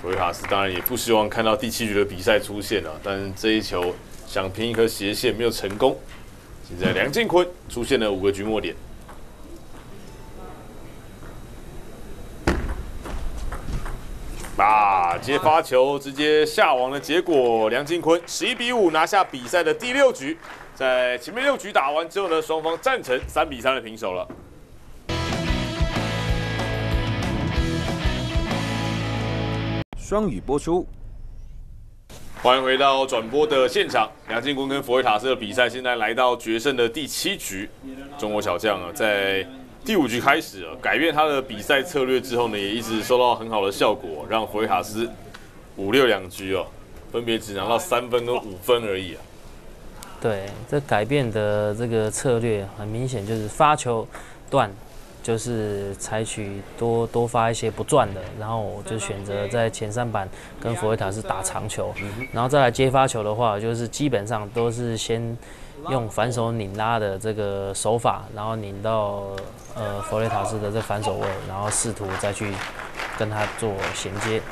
弗雷塔斯当然也不希望看到第7局的比赛出现了，但是这一球想拼一颗斜线没有成功。现在梁靖昆出现了5个局末点。啊，接发球直接下网的结果，梁靖昆11比5拿下比赛的第6局。在前面6局打完之后呢，双方战成3比3的平手了。 双语播出，欢迎回到转播的现场。梁靖昆跟佛瑞塔斯的比赛现在来到决胜的第7局，中国小将啊，在第5局开始啊，改变他的比赛策略之后呢，也一直收到很好的效果，让佛瑞塔斯5、6两局哦，分别只拿到3分跟5分而已啊。对，这改变的这个策略很明显就是发球段。 就是采取多发一些不转的，然后我就选择在前3板跟佛瑞塔斯打长球，然后再来接发球的话，就是基本上都是先用反手拧拉的这个手法，然后拧到佛瑞塔斯的这反手位，然后试图再去跟他做衔接。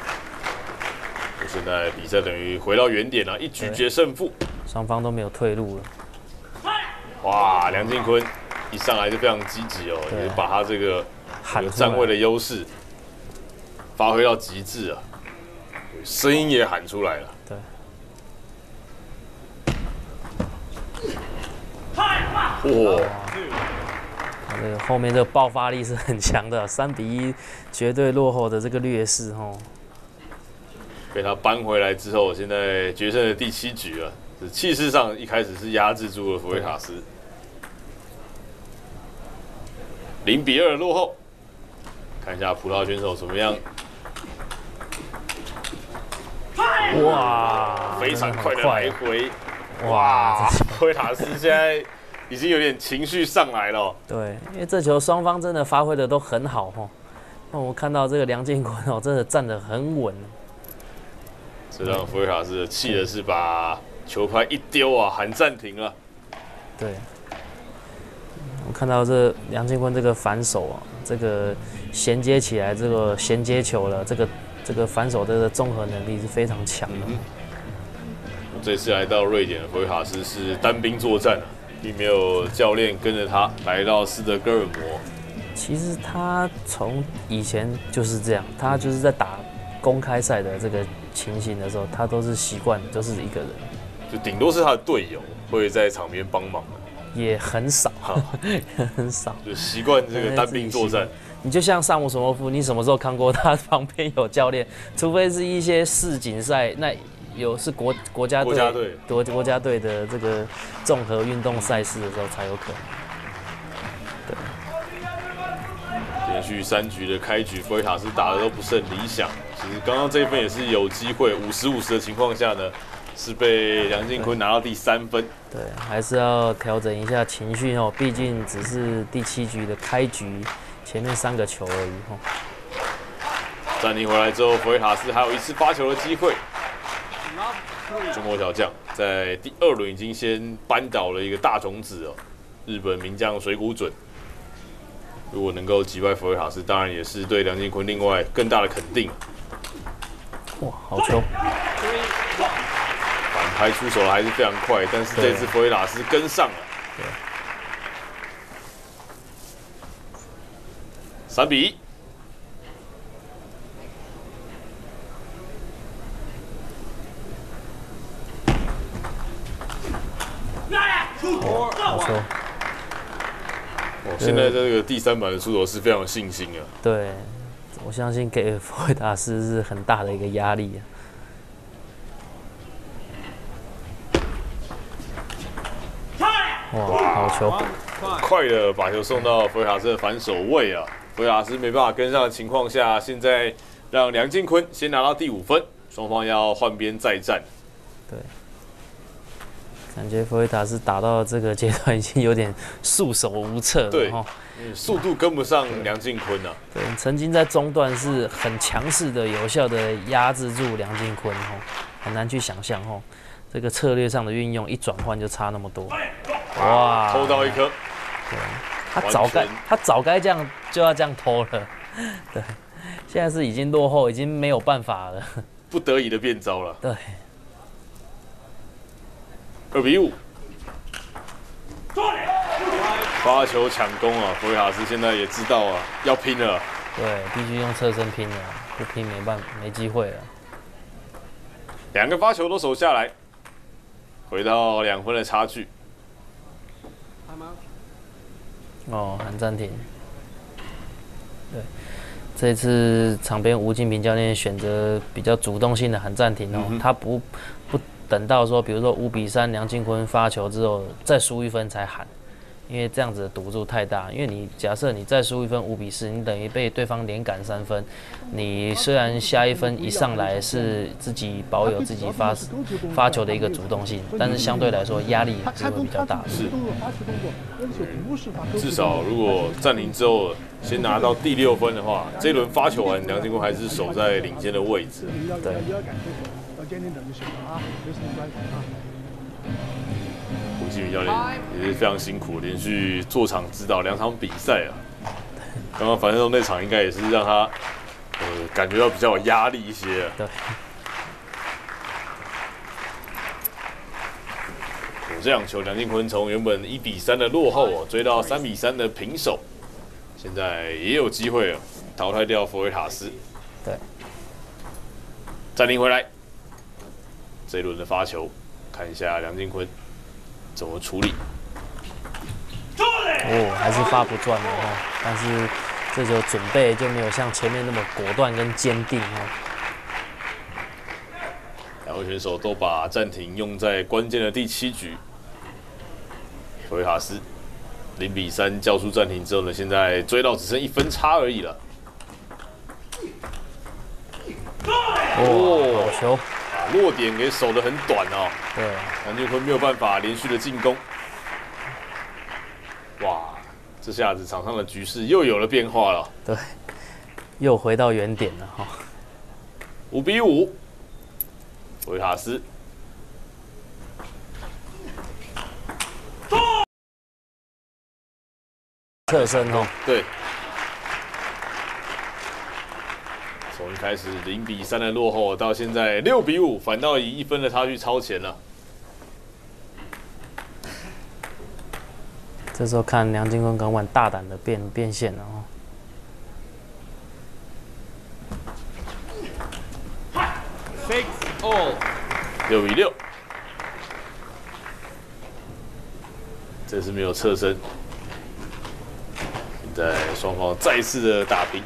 现在比赛等于回到原点了，1局决胜负，双方都没有退路了。哇，梁靖昆！ 一上来就非常积极哦，也把他这个站位的优势发挥到极致啊，声音也喊出来了。对。哇！他这个后面这个爆发力是很强的，3比1绝对落后的这个劣势哦，被他扳回来之后，现在决胜的第7局啊，气势上一开始是压制住了佛瑞塔斯。 0比2落后，看一下葡萄选手怎么样。哇，非常快的来回。哇，佛瑞塔斯现在已经有点情绪上来了。对，因为这球双方真的发挥的都很好哦。那我看到这个梁靖昆哦，真的站得很稳。这让佛瑞塔斯气的是把球拍一丢啊，喊暂停了。对。 我看到这梁靖昆这个反手啊，这个衔接起来，这个衔接球了，这个反手的综合能力是非常强的。这次来到瑞典的佛瑞塔斯是单兵作战啊，并没有教练跟着他来到斯德哥尔摩。其实他从以前就是这样，他就是在打公开赛的这个情形的时候，他都是习惯都是一个人，就顶多是他的队友会在场边帮忙。 也很少，很少，就习惯这个单兵作战。你就像萨姆索莫夫，你什么时候看过他旁边有教练？除非是一些世锦赛，那有是国家队的这个综合运动赛事的时候才有可能。对，连续3局的开局，佛瑞塔斯打的都不是很理想。其实刚刚这一分也是有机会，50-50的情况下呢。 是被梁靖昆拿到第3分，对，还是要调整一下情绪哦，毕竟只是第7局的开局，前面3个球而已哦。暂停回来之后，佛瑞塔斯还有一次发球的机会。中国小将在第2轮已经先扳倒了一个大种子哦，日本名将水谷隼。如果能够击败佛瑞塔斯，当然也是对梁靖昆另外更大的肯定。哇，好球！ 还出手了，还是非常快，但是这次佛瑞塔斯跟上了， 3比1。我现在这个第3板的出手是非常有信心啊。对，我相信给佛瑞塔斯是很大的一个压力啊。 哇，好球！快的把球送到佛瑞塔斯的反手位啊！佛瑞塔斯没办法跟上的情况下，现在让梁靖昆先拿到第5分，双方要换边再战。对，感觉佛瑞塔斯打到这个阶段已经有点束手无策了。对，速度跟不上梁靖昆啊。对，曾经在中段是很强势的、有效的压制住梁靖昆哦，很难去想象哦，这个策略上的运用一转换就差那么多。 哇！偷到一颗，对，他早该这样就要这样偷了，对，现在是已经落后，已经没有办法了，不得已的变招了，对，2比5，发球抢攻啊，佛瑞塔斯现在也知道啊，要拼了，对，必须用侧身拼了，不拼没办法，没机会了，2个发球都守下来，回到2分的差距。哦，喊暂停。对，这次场边吴敬平教练选择比较主动性的喊暂停哦，他不等到说，比如说5-3梁靖昆发球之后再输一分才喊，因为这样子的赌注太大。因为你假设你再输一分5-4，你等于被对方连赶3分。你虽然下一分一上来是自己保有自己发球的一个主动性，但是相对来说压力是会比较大的。是，至少如果暂停之后先拿到第6分的话，这一轮发球完梁靖昆还是守在领先的位置。对。吴敬平教练也是非常辛苦，连续坐场指导2场比赛啊。刚刚樊振东那场应该也是让他感觉到比较有压力一些啊。对。有这场球，梁靖昆从原本1-3的落后啊，追到3-3的平手，现在也有机会啊，淘汰掉佛雷塔斯。对。暂停回来。这一轮的发球，看一下梁靖昆怎么处理。哦，还是发不转的哈，但是这球准备就没有像前面那么果断跟坚定哈。两位选手都把暂停用在关键的第7局。佛雷塔斯0-3叫出暂停之后呢，现在追到只剩1分差而已了。哦，好球！落点给守得很短哦，对，梁靖昆没有办法连续的进攻。哇，这下子场上的局势又有了变化了，对，又回到原点了哈。5-5，维塔斯。侧身哦，对。从一开始0-3的落后，到现在6-5，反倒以1分的差距超前了。这时候看梁靖昆敢往大胆的变线了哦。6-6，这次没有侧身。现在双方再次的打平。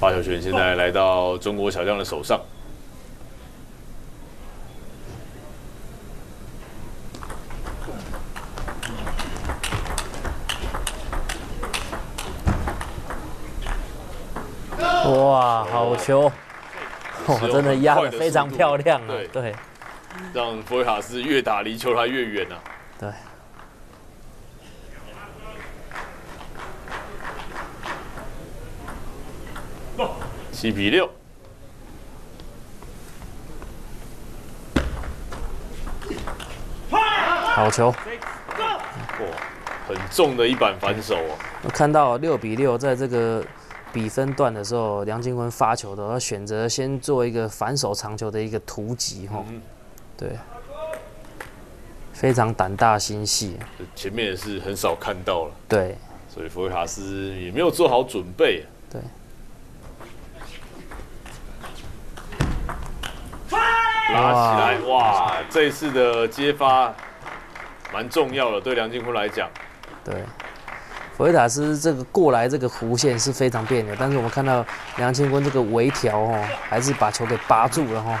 发球权现在来到中国小将的手上。哇，好球！哇，真的压得非常漂亮啊！对，让佛雷塔斯越打离球他越远啊！对。7-6，好球！很重的一板反手哦。我看到6-6，在这个比分段的时候，梁靖昆发球的，他选择先做一个反手长球的一个突击哈，对，非常胆大心细。前面也是很少看到了，对，所以佛雷塔斯也没有做好准备，对。拉起来，哇！这一次的接发蛮重要的，对梁靖昆来讲。对，佛雷塔斯这个过来这个弧线是非常别扭，但是我们看到梁靖昆这个微调哦，还是把球给拔住了哈。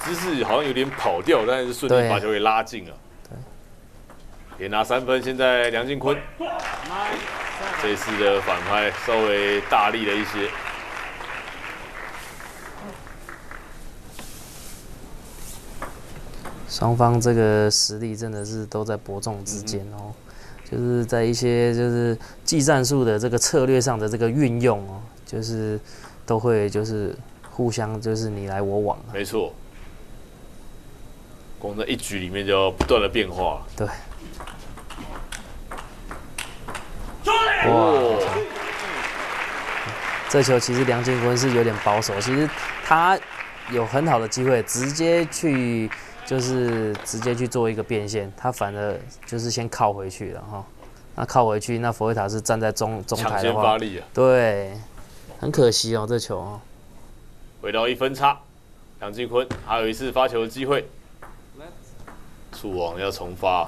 姿势好像有点跑掉，但是顺利把球给拉近了。对，也拿3分，现在梁靖昆这一次的反拍稍微大力了一些。双方这个实力真的是都在伯仲之间哦，就是在一些就是技战术的这个策略上的这个运用哦，就是都会就是互相就是你来我往。没错，光在1局里面就要不断的变化。对。哇！这球其实梁靖昆是有点保守，其实他有很好的机会直接去。就是直接去做一个变线，他反而就是先靠回去了哈。那靠回去，那佛雷塔斯站在中台的话，对，很可惜哦，这球哦。回到一分差，梁靖昆还有一次发球的机会，触网要重发，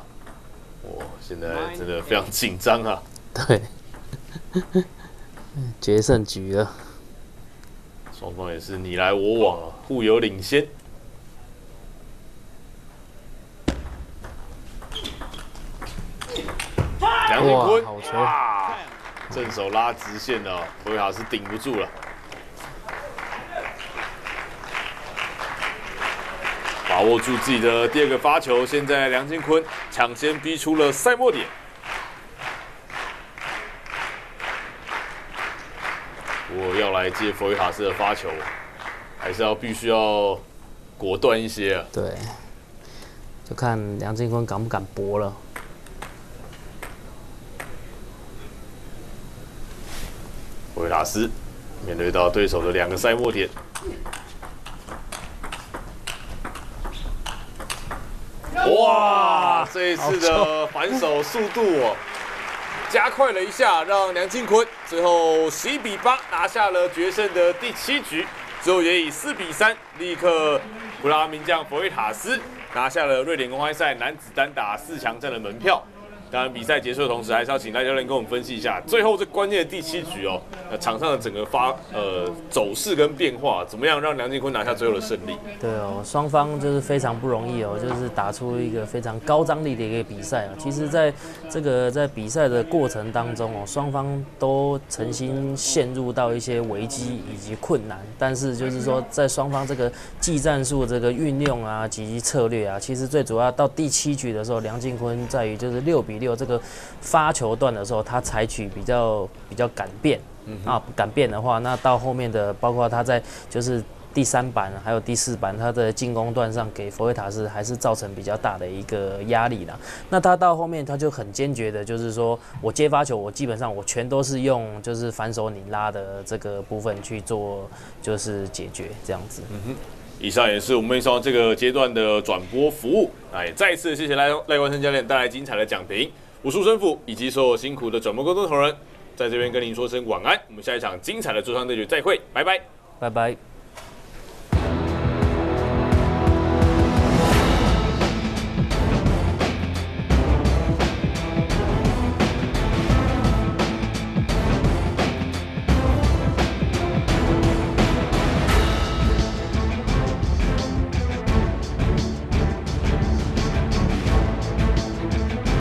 哇，现在真的非常紧张啊。对，决胜局了，双方也是你来我往啊，互有领先。 梁靖昆，好球！正手拉直线的，博维塔是顶不住了，把握住自己的第二个发球。现在梁靖昆抢先逼出了赛末点。我要来接博维塔的发球，还是要必须要果断一些啊。对，就看梁靖昆敢不敢搏了。 维塔斯面对到对手的两个赛末点，哇！这一次的反手速度哦，加快了一下，让梁靖昆最后11比8拿下了决胜的第7局，之后也以4比3力克葡萄牙名将博维塔斯，拿下了瑞典公开赛男子单打4强战的门票。 当然，比赛结束的同时，还是要请赖教练跟我们分析一下最后这关键的第7局哦，场上的整个走势跟变化，怎么样让梁靖昆拿下最后的胜利？对哦，双方就是非常不容易哦，就是打出一个非常高张力的一个比赛啊。其实，在这个在比赛的过程当中哦，双方都曾经陷入到一些危机以及困难，但是就是说，在双方这个技战术这个运用啊及策略啊，其实最主要到第7局的时候，梁靖昆在于就是6比6这个发球段的时候，他采取比较敢变、啊，敢变的话，那到后面的包括他在就是第3板还有第4板，他的进攻段上给博维塔斯还是造成比较大的一个压力啦。那他到后面他就很坚决的，就是说我接发球，我基本上我全都是用就是反手拧拉的这个部分去做就是解决这样子。以上也是我们一双这个阶段的转播服务。哎，再一次谢谢赖冠生教练带来精彩的讲评，我是申府以及所有辛苦的转播工作同仁，在这边跟您说声晚安。我们下一场精彩的桌上对决再会，拜拜，拜拜。